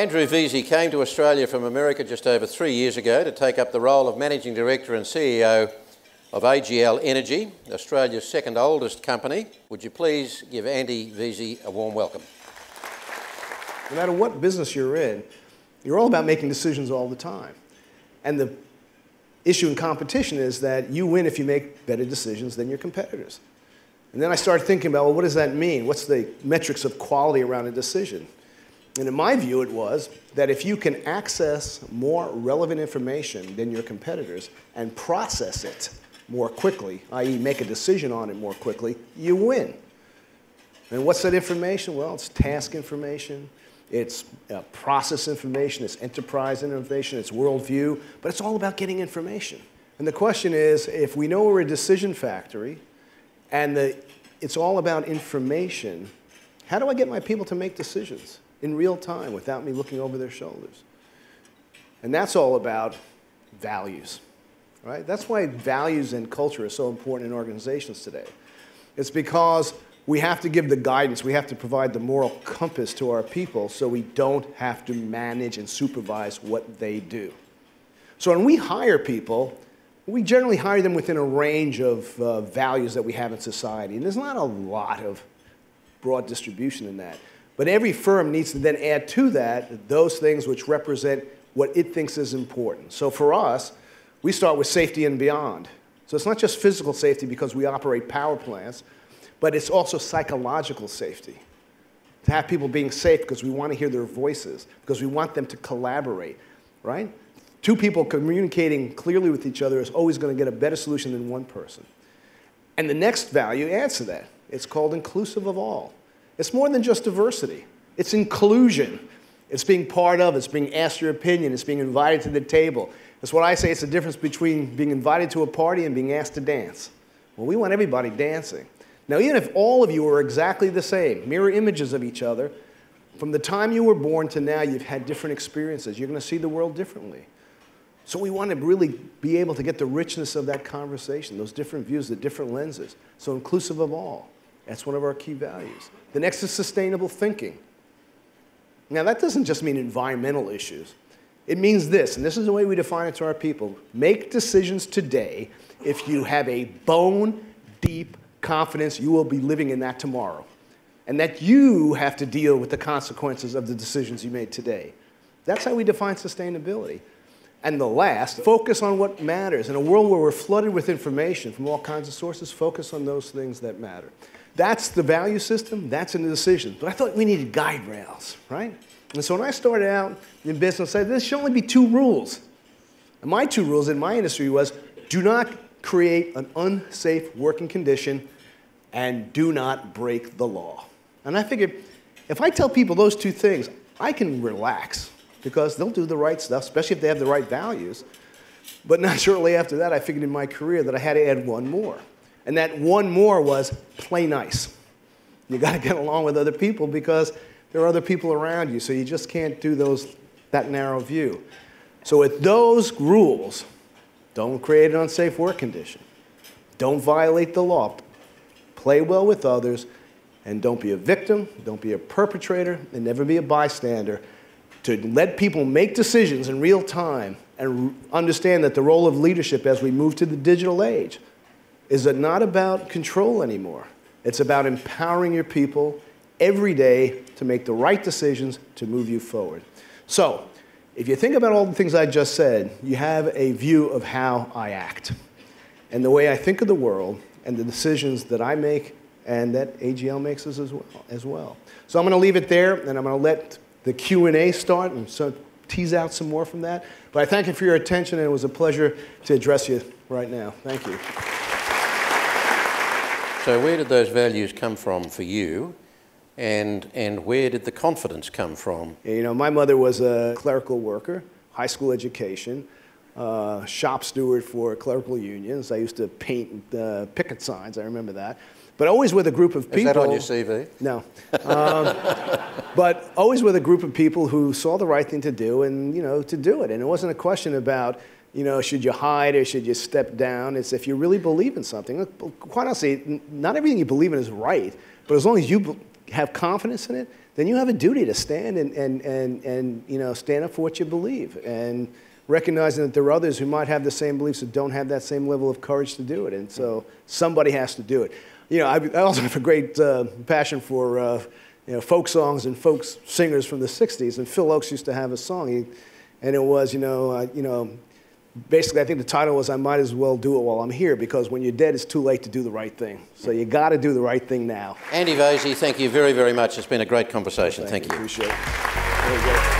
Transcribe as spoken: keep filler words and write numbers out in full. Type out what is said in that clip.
Andrew Vesey came to Australia from America just over three years ago to take up the role of Managing Director and C E O of A G L Energy, Australia's second oldest company. Would you please give Andy Vesey a warm welcome? No matter what business you're in, you're all about making decisions all the time. And the issue in competition is that you win if you make better decisions than your competitors. And then I started thinking about, well, what does that mean? What's the metrics of quality around a decision? And in my view, it was that if you can access more relevant information than your competitors and process it more quickly, that is make a decision on it more quickly, you win. And what's that information? Well, it's task information, it's uh, process information, it's enterprise innovation, it's worldview, but it's all about getting information. And the question is, if we know we're a decision factory and the, it's all about information, how do I get my people to make decisions in real time without me looking over their shoulders? And that's all about values, right? That's why values and culture are so important in organizations today. It's because we have to give the guidance, we have to provide the moral compass to our people so we don't have to manage and supervise what they do. So when we hire people, we generally hire them within a range of uh, values that we have in society. And there's not a lot of broad distribution in that. But every firm needs to then add to that those things which represent what it thinks is important. So for us, we start with safety and beyond. So it's not just physical safety because we operate power plants, but it's also psychological safety. To have people being safe because we want to hear their voices, because we want them to collaborate, right? Two people communicating clearly with each other is always going to get a better solution than one person. And the next value adds to that. It's called inclusive of all. It's more than just diversity. It's inclusion. It's being part of, it's being asked your opinion, it's being invited to the table. That's what I say, it's the difference between being invited to a party and being asked to dance. Well, we want everybody dancing. Now, even if all of you are exactly the same, mirror images of each other, from the time you were born to now, you've had different experiences. You're going to see the world differently. So we want to really be able to get the richness of that conversation, those different views, the different lenses. So inclusive of all. That's one of our key values. The next is sustainable thinking. Now, that doesn't just mean environmental issues. It means this, and this is the way we define it to our people. Make decisions today if you have a bone-deep confidence you will be living in that tomorrow, and that you have to deal with the consequences of the decisions you made today. That's how we define sustainability. And the last, focus on what matters. In a world where we're flooded with information from all kinds of sources, focus on those things that matter. That's the value system, that's in the decision. But I thought we needed guide rails, right? And so when I started out in business, I said, there should only be two rules. And my two rules in my industry was, do not create an unsafe working condition, and do not break the law. And I figured, if I tell people those two things, I can relax, because they'll do the right stuff, especially if they have the right values. But not shortly after that, I figured in my career that I had to add one more. And that one more was play nice. You got to get along with other people because there are other people around you, so you just can't do those, that narrow view. So with those rules, don't create an unsafe work condition. Don't violate the law. Play well with others. And don't be a victim. Don't be a perpetrator. And never be a bystander. To let people make decisions in real time and understand that the role of leadership as we move to the digital age is not about control anymore. It's about empowering your people every day to make the right decisions to move you forward. So, if you think about all the things I just said, you have a view of how I act and the way I think of the world and the decisions that I make and that A G L makes us as well. As well. So I'm going to leave it there, and I'm going to let the Q and A start and so tease out some more from that. But I thank you for your attention, and it was a pleasure to address you right now. Thank you. So where did those values come from for you? And, and where did the confidence come from? You know, my mother was a clerical worker, high school education, uh, shop steward for clerical unions. I used to paint uh, picket signs, I remember that. But always with a group of people. Is that on your C V? No. Um, but always with a group of people who saw the right thing to do and, you know, to do it. And it wasn't a question about, you know, should you hide or should you step down? It's if you really believe in something. Look, quite honestly, not everything you believe in is right, but as long as you have confidence in it, then you have a duty to stand and, and, and, and you know, stand up for what you believe, and recognizing that there are others who might have the same beliefs that don't have that same level of courage to do it. And so somebody has to do it. You know, I, I also have a great uh, passion for uh, you know, folk songs and folk singers from the sixties. And Phil Ochs used to have a song, he, and it was, you know, uh, you know, basically I think the title was, I might as well do it while I'm here, because when you're dead, it's too late to do the right thing. So you got to do the right thing now. Andy Vesey, thank you very, very much. It's been a great conversation. Thank, thank you. you. Appreciate it.